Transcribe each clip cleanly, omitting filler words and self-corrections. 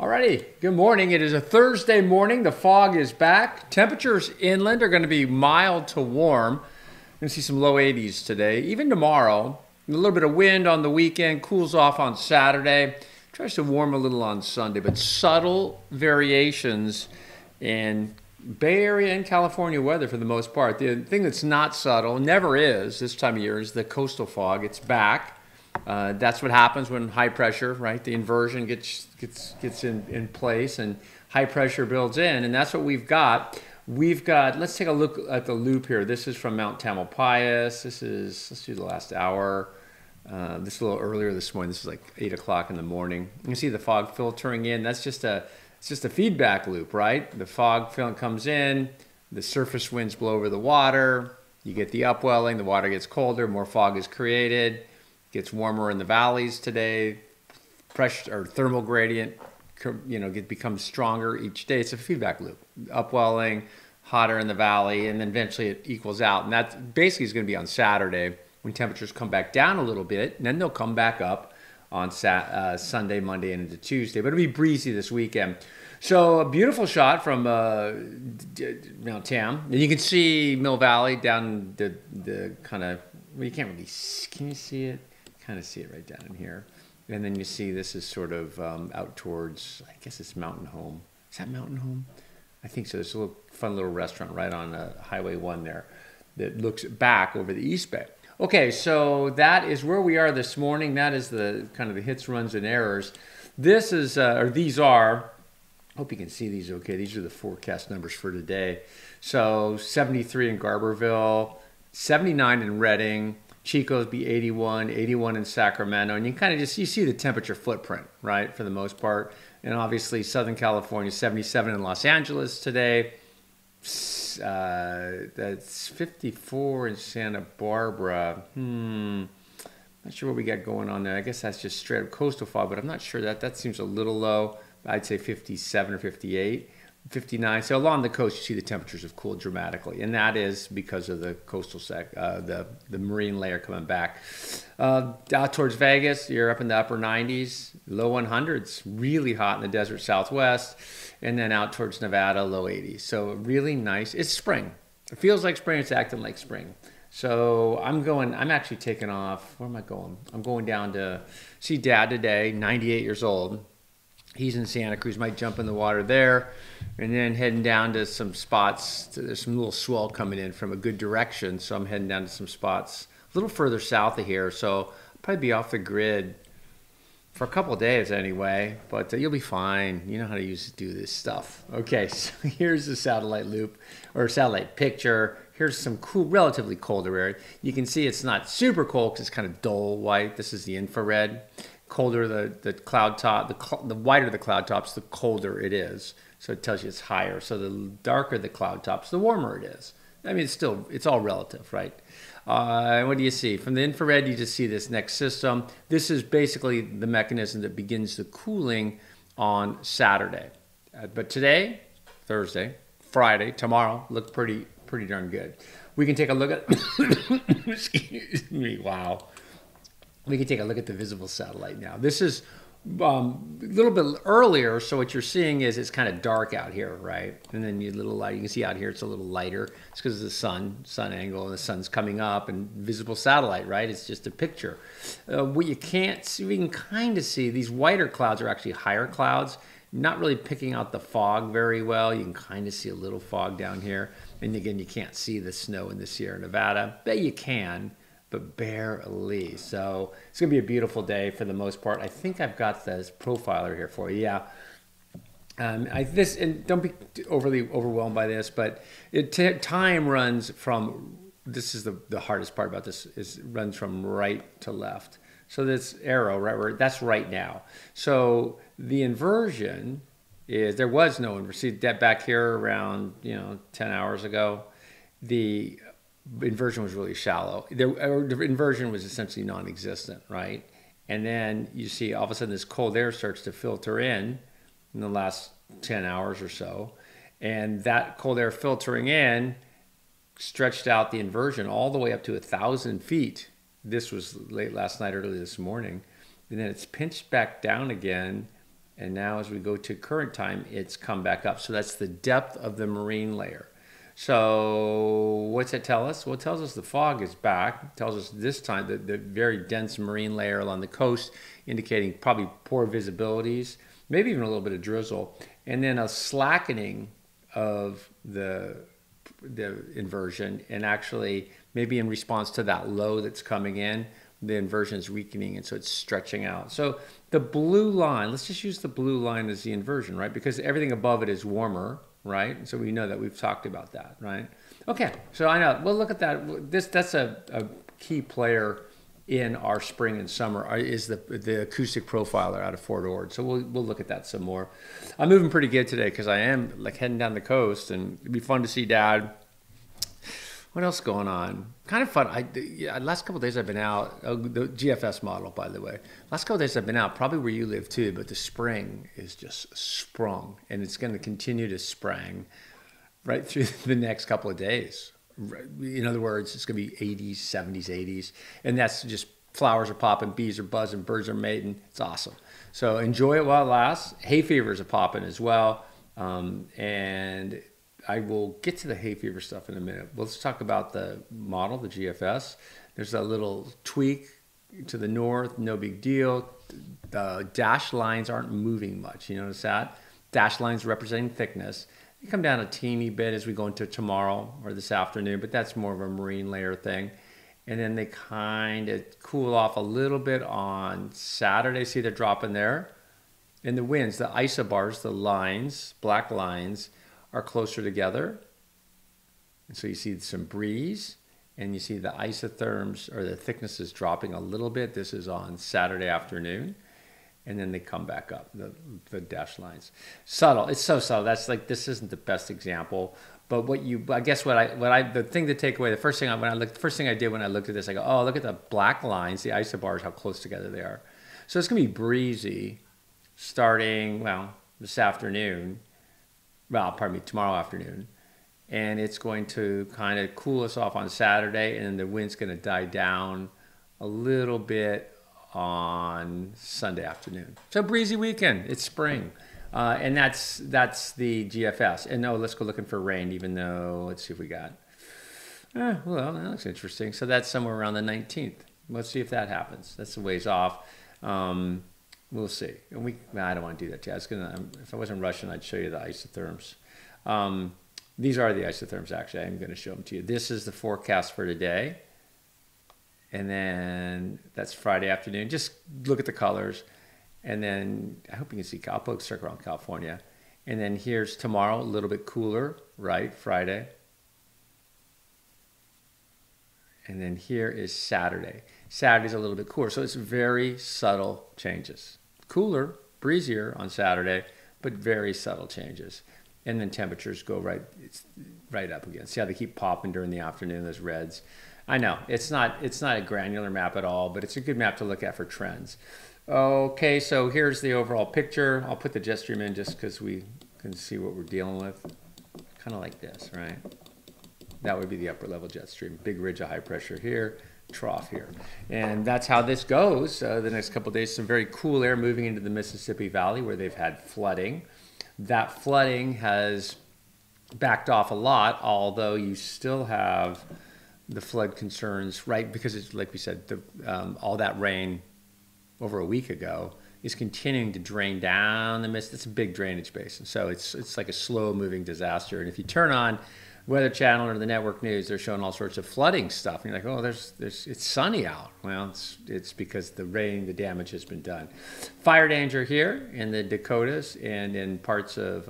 Alrighty, good morning. It is a Thursday morning. The fog is back. Temperatures inland are going to be mild to warm. We're going to see some low 80s today, even tomorrow. A little bit of wind on the weekend, cools off on Saturday, tries to warm a little on Sunday, but subtle variations in Bay Area and California weather for the most part. The thing that's not subtle, never is this time of year, is the coastal fog. It's back. That's what happens when high pressure, right? The inversion gets in place and high pressure builds in, and that's what we've got. Let's take a look at the loop here. This is from Mount Tamalpais. This is, let's do the last hour. This is a little earlier this morning. This is like 8 o'clock in the morning. You can see the fog filtering in. That's just a, it's just a feedback loop, right? The fog film comes in, the surface winds blow over the water, you get the upwelling, the water gets colder, more fog is created. Gets warmer in the valleys today. Pressure or thermal gradient, you know, becomes stronger each day. It's a feedback loop. Upwelling, hotter in the valley, and then eventually it equals out. And that basically is going to be on Saturday when temperatures come back down a little bit, and then they'll come back up on Sunday, Monday, and into Tuesday. But it'll be breezy this weekend. So a beautiful shot from Mount Tam, and you can see Mill Valley down the kind of. Well, you can't really. Can you see it? Kind of see it right down in here, and then you see this is sort of out towards, I guess it's Mountain Home. Is that Mountain Home? I think so. It's a little fun little restaurant right on Highway 1 there that looks back over the East Bay. Okay, so that is where we are this morning. That is the kind of the hits, runs, and errors. This is or these are. I hope you can see these okay. These are the forecast numbers for today. So 73 in Garberville, 79 in Redding. Chico's be 81, 81 in Sacramento, and you kind of just, you see the temperature footprint, right, for the most part. And obviously Southern California, 77 in Los Angeles today. That's 54 in Santa Barbara. Not sure what we got going on there. I guess that's just straight up coastal fog, but I'm not sure that seems a little low. I'd say 57 or 58. 59. So along the coast, you see the temperatures have cooled dramatically, and that is because of the coastal the marine layer coming back. Out towards Vegas, you're up in the upper 90s, low 100s, really hot in the desert southwest, and then out towards Nevada, low 80s. So really nice. It's spring. It feels like spring. It's acting like spring. So I'm actually taking off. Where am I going? I'm going down to see Dad today, 98 years old. He's in Santa Cruz, might jump in the water there, and then heading down to some spots. There's some little swell coming in from a good direction, so I'm heading down to some spots a little further south of here, so I'll probably be off the grid for a couple of days anyway, but you'll be fine. You know how to do this stuff. Okay, so here's the satellite loop, or satellite picture. Here's some cool, relatively colder area. You can see it's not super cold because it's kind of dull white. This is the infrared. Colder the cloud top, the wider the cloud tops, the colder it is. So it tells you it's higher. So the darker the cloud tops, the warmer it is. I mean, it's all relative, right? What do you see? From the infrared, you just see this next system. This is basically the mechanism that begins the cooling on Saturday. But today, Thursday, Friday, tomorrow, look pretty darn good. We can take a look at, excuse me, wow. We can take a look at the visible satellite now. This is a little bit earlier, so what you're seeing is it's kind of dark out here, right? And then you can see out here it's a little lighter. It's because of the sun angle, and the sun's coming up, and visible satellite, right? It's just a picture. What you can't see, we can kind of see these whiter clouds are actually higher clouds, not really picking out the fog very well. You can kind of see a little fog down here. And again, you can't see the snow in the Sierra Nevada, but you can. But barely. So it's going to be a beautiful day for the most part. I think I've got this profiler here for you. Yeah. And don't be overly overwhelmed by this, but time runs from, this is the hardest part about this, is it runs from right to left. So this arrow, right, that's right now. So the inversion is, there was no inversion. See that back here around, 10 hours ago, the inversion was really shallow. The inversion was essentially non-existent, right? And then you see all of a sudden this cold air starts to filter in the last 10 hours or so. And that cold air filtering in stretched out the inversion all the way up to 1,000 feet. This was late last night, early this morning. And then it's pinched back down again And now as we go to current time, it's come back up. So that's the depth of the marine layer. So what's it tell us? Well, it tells us the fog is back. It tells us this time that the very dense marine layer along the coast, indicating probably poor visibilities, maybe even a little bit of drizzle, and then a slackening of the inversion, and actually maybe in response to that low that's coming in, the inversion is weakening, and so it's stretching out. So the blue line, let's just use the blue line as the inversion, right? Because everything above it is warmer, right? So we know that, we've talked about that, right? Okay, so I know, well, look at that. That's a key player in our spring and summer is the acoustic profiler out of Fort Ord. So we'll look at that some more. I'm moving pretty good today because I am like heading down the coast, and it'd be fun to see Dad. What else going on? Kind of fun. Last couple of days I've been out. Oh, the GFS model, by the way. Last couple of days I've been out, probably where you live too, but the spring is just sprung, and it's going to continue to spring right through the next couple of days. In other words, it's going to be 80s, 70s, 80s. And that's just, flowers are popping, bees are buzzing, birds are mating. It's awesome. So enjoy it while it lasts. Hay fevers are popping as well. And I will get to the hay fever stuff in a minute. Let's talk about the model, the GFS. There's a little tweak to the north, no big deal. The dashed lines aren't moving much. You notice that? Dashed lines representing thickness. Come down a teeny bit as we go into tomorrow or this afternoon, but that's more of a marine layer thing. And then they kind of cool off a little bit on Saturday. See, they're dropping there. And the winds, the isobars, the lines, black lines, are closer together. And so you see some breeze, and you see the isotherms, or the thickness, is dropping a little bit. This is on Saturday afternoon. And then they come back up, the dashed lines. Subtle, it's so subtle. That's like, this isn't the best example, but what you, I guess the thing to take away, the first thing I did when I looked at this, I go, oh, look at the black lines, the isobars, how close together they are. So it's gonna be breezy starting, well, this afternoon, well, pardon me, tomorrow afternoon. And it's going to kind of cool us off on Saturday, and then the wind's gonna die down a little bit on Sunday afternoon. So breezy weekend, it's spring. And that's the GFS. And no, let's go looking for rain, even though, let's see if we got, well, that looks interesting. So that's somewhere around the 19th. Let's see if that happens. That's a ways off. We'll see. And I don't want to do that yet. If I wasn't rushing, I'd show you the isotherms. These are the isotherms, actually. I'm going to show them to you. This is the forecast for today. And then that's Friday afternoon. Just look at the colors. And then I hope you can see, I'll put a circle around California. And then here's tomorrow, a little bit cooler, right? Friday. And then here is Saturday. Saturday's a little bit cooler. So it's very subtle changes. Cooler, breezier on Saturday, but very subtle changes. And then temperatures go right up again. See how they keep popping during the afternoon, those reds. I know, it's not a granular map at all, but it's a good map to look at for trends. Okay, so here's the overall picture. I'll put the jet stream in just because we can see what we're dealing with. Kind of like this, right? That would be the upper level jet stream. Big ridge of high pressure here, trough here. And that's how this goes the next couple of days. Some very cool air moving into the Mississippi Valley where they've had flooding. That flooding has backed off a lot, although you still have the flood concerns, right? Because it's like we said, all that rain over a week ago is continuing to drain down the mist. It's a big drainage basin, so it's like a slow-moving disaster. And if you turn on Weather Channel or the network news, they're showing all sorts of flooding stuff. And you're like, oh, it's sunny out. Well, it's because the rain, the damage has been done. Fire danger here in the Dakotas and in parts of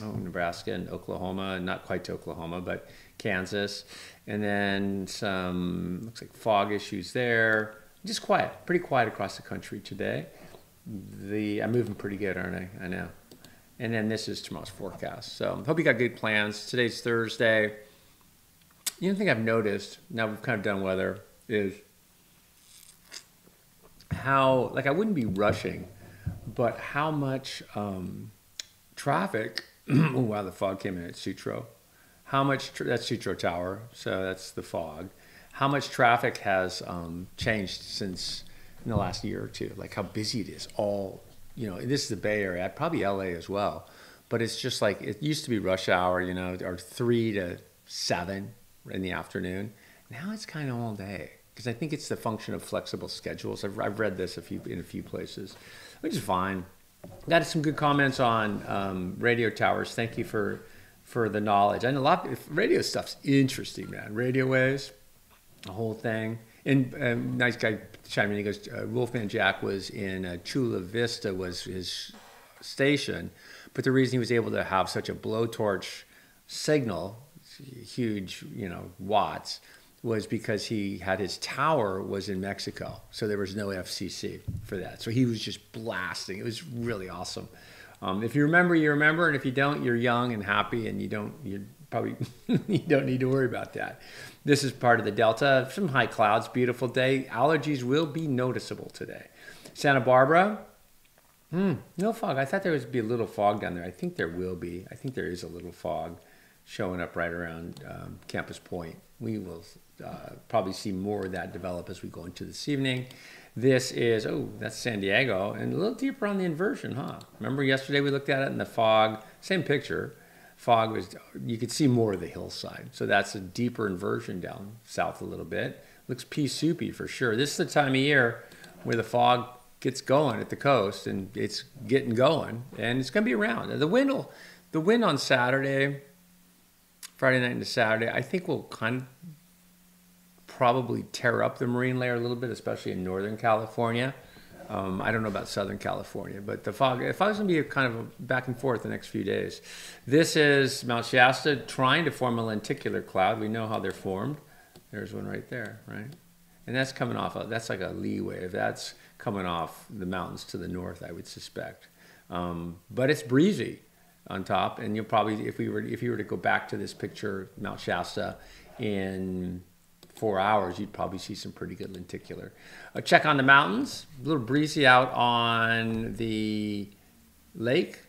Nebraska and Oklahoma, not quite to Oklahoma, but Kansas. And then some, looks like fog issues there. Just quiet, pretty quiet across the country today. I'm moving pretty good, aren't I? I know. And then this is tomorrow's forecast. So hope you got good plans. Today's Thursday. The only thing I've noticed, now we've kind of done weather, is how, like, I wouldn't be rushing, but how much traffic, oh wow, the fog came in at Sutro. How much, that's Sutro Tower, so that's the fog. How much traffic has changed since in the last year or two? Like how busy it is all you know, this is the Bay Area, probably LA as well, but it's just like, it used to be rush hour, you know, or 3 to 7 in the afternoon. Now it's kind of all day, because I think it's the function of flexible schedules. I've read this in a few places, which is fine. Got some good comments on radio towers. Thank you for the knowledge. And a lot of radio stuff's interesting, man. Radio waves, the whole thing. And nice guy chiming in. He goes, Wolfman Jack was in Chula Vista was his station, but the reason he was able to have such a blowtorch signal, huge, you know, watts, was because he had his tower was in Mexico. So there was no FCC for that. So he was just blasting. It was really awesome. If you remember, you remember. And if you don't, you're young and happy and you don't need to worry about that. This is part of the Delta. Some high clouds, beautiful day. Allergies will be noticeable today. Santa Barbara, no fog. I thought there would be a little fog down there. I think there will be. I think there is a little fog showing up right around Campus Point. We will probably see more of that develop as we go into this evening. This is, oh, that's San Diego, and a little deeper on the inversion, huh? Remember yesterday we looked at it in the fog, same picture. Fog was, you could see more of the hillside. So that's a deeper inversion down south a little bit. Looks pea soupy for sure. This is the time of year where the fog gets going at the coast, and it's getting going, and it's gonna be around. The wind on Saturday, Friday night into Saturday, I think will kind of probably tear up the marine layer a little bit, especially in Northern California. I don't know about Southern California, but the fog, if I was going to be kind of a back and forth the next few days. This is Mount Shasta trying to form a lenticular cloud. We know how they're formed. There's one right there, right? And that's coming off, that's like a lee wave. That's coming off the mountains to the north, I would suspect. But it's breezy on top, and you'll probably, if you were to go back to this picture, Mount Shasta, in 4 hours, you'd probably see some pretty good lenticular. A check on the mountains, a little breezy out on the lake,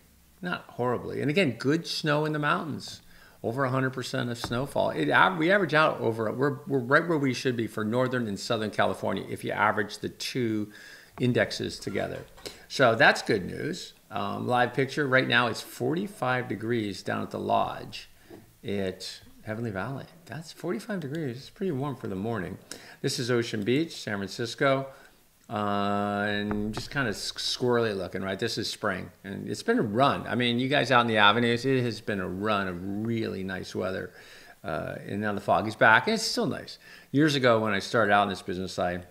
not horribly. And again, good snow in the mountains, over 100% of snowfall. We average out over, we're right where we should be for Northern and Southern California if you average the two indexes together. So that's good news. Live picture right now, it's 45 degrees down at the lodge at Heavenly Valley. That's 45 degrees. It's pretty warm for the morning. This is Ocean Beach, San Francisco, and just kind of squirrely looking, right? This is spring, and it's been a run. I mean, you guys out in the avenues, it has been a run of really nice weather, and now the fog is back, and it's still nice. Years ago when I started out in this business, I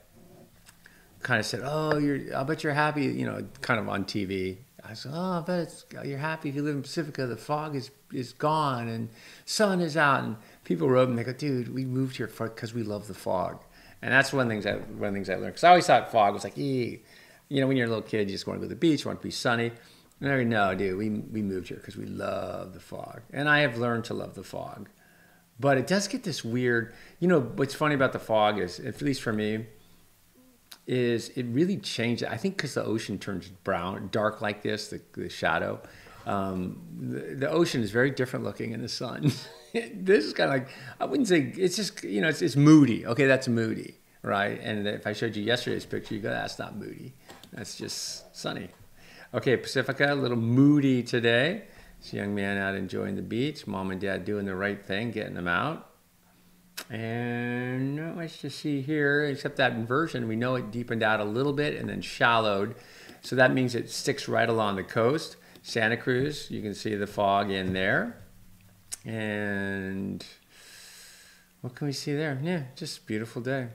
kind of said, oh, I bet you're happy, you know, kind of on TV. I said, oh, I bet you're happy if you live in Pacifica. The fog is gone and sun is out. And people wrote and they go, dude, we moved here because we love the fog. And that's one of the things I learned. Because I always thought fog was like, eee. You know, when you're a little kid, you just want to go to the beach, you want to be sunny. And I go, no, dude, we moved here because we love the fog. And I have learned to love the fog. But it does get this weird, you know, what's funny about the fog is, at least for me, is it really changed. I think because the ocean turns brown, dark like this, the shadow, the ocean is very different looking in the sun. This is kind of like, I wouldn't say, it's just, you know, it's moody. Okay, that's moody, right? And if I showed you yesterday's picture, you go, that's not moody. That's just sunny. Okay, Pacifica, a little moody today. This young man out enjoying the beach, mom and dad doing the right thing, getting them out. And not much to see here, except that inversion. We know it deepened out a little bit and then shallowed. So that means it sticks right along the coast. Santa Cruz, you can see the fog in there. And what can we see there? Yeah, just beautiful day.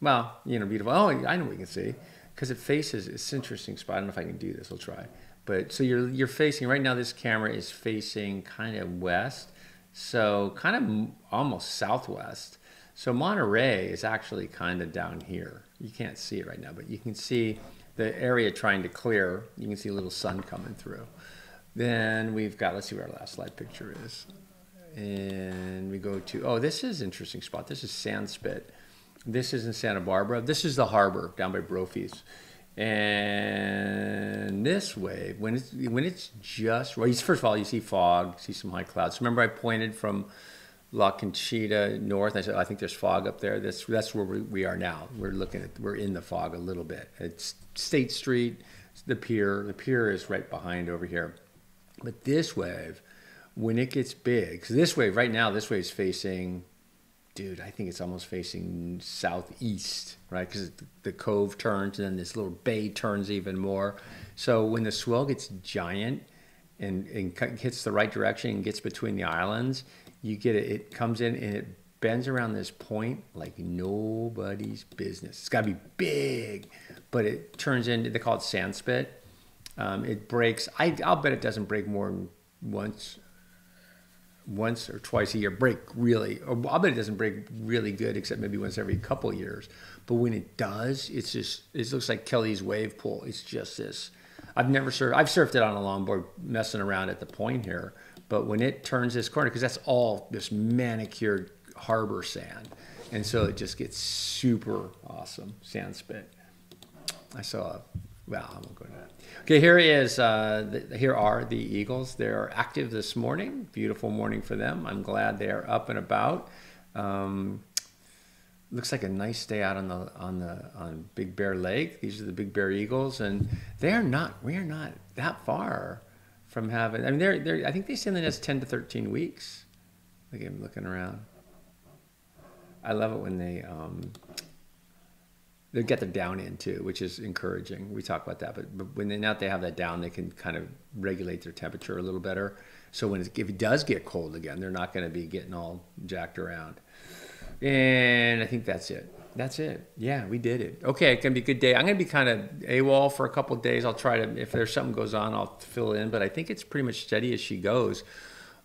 Well, you know, beautiful. Oh, I know what we can see. Because it faces, it's an interesting spot. I don't know if I can do this, I'll try. But so you're facing, right now this camera is facing kind of west. So kind of almost southwest. So Monterey is actually kind of down here. You can't see it right now, but you can see the area trying to clear. You can see a little sun coming through. Then we've got, let's see where our last slide picture is. And we go to, oh, this is an interesting spot. This is Sandspit. This is in Santa Barbara. This is the harbor down by Brophy's. And this wave, when it's just right, first of all, you see fog, see some high clouds. Remember, I pointed from La Conchita north. I said, oh, I think there's fog up there. That's where we are now. We're in the fog a little bit. It's State Street, the pier. The pier is right behind over here. But this wave, when it gets big, so this wave right now, this wave is facing, dude, I think it's almost facing southeast, right? Because the cove turns and then this little bay turns even more. So when the swell gets giant and hits the right direction and gets between the islands, you get it, it comes in and it bends around this point like nobody's business. It's got to be big, but it turns into, they call it sand spit. It breaks, I'll bet it doesn't break more than once or twice a year, or I'll bet it doesn't break really good except maybe once every couple years. But when it does, it's just, it looks like Kelly's wave pool. It's just this. I've never surfed, I've surfed it on a longboard messing around at the point here, but when it turns this corner, because that's all this manicured harbor sand, and so it just gets super awesome sand spit. I saw a, well, I won't go to that. Okay, here is here are the eagles. They are active this morning. Beautiful morning for them. I'm glad they are up and about. Looks like a nice day out on the on Big Bear Lake. These are the Big Bear Eagles, and they are not. We are not that far from having. I mean, I think they stay in the nest 10 to 13 weeks. Look at him looking around. I love it when they get their down in too, which is encouraging. We talk about that, but when they have that down, they can kind of regulate their temperature a little better. So when if it does get cold again, they're not going to be getting all jacked around. And I think that's it. That's it. Yeah, we did it. Okay, it's going to be a good day. I'm going to be kind of AWOL for a couple of days. I'll try to, if there's something goes on, I'll fill in, but I think it's pretty much steady as she goes.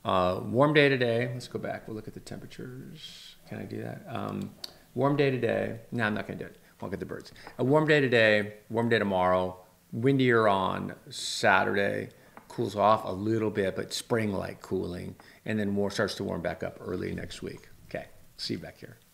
Warm day today. Let's go back. We'll look at the temperatures. Can I do that? Warm day today. No, I'm not going to do it. I'll get the birds. A warm day today, warm day tomorrow, windier on Saturday, cools off a little bit, but spring-like cooling, and then starts to warm back up early next week. Okay, see you back here.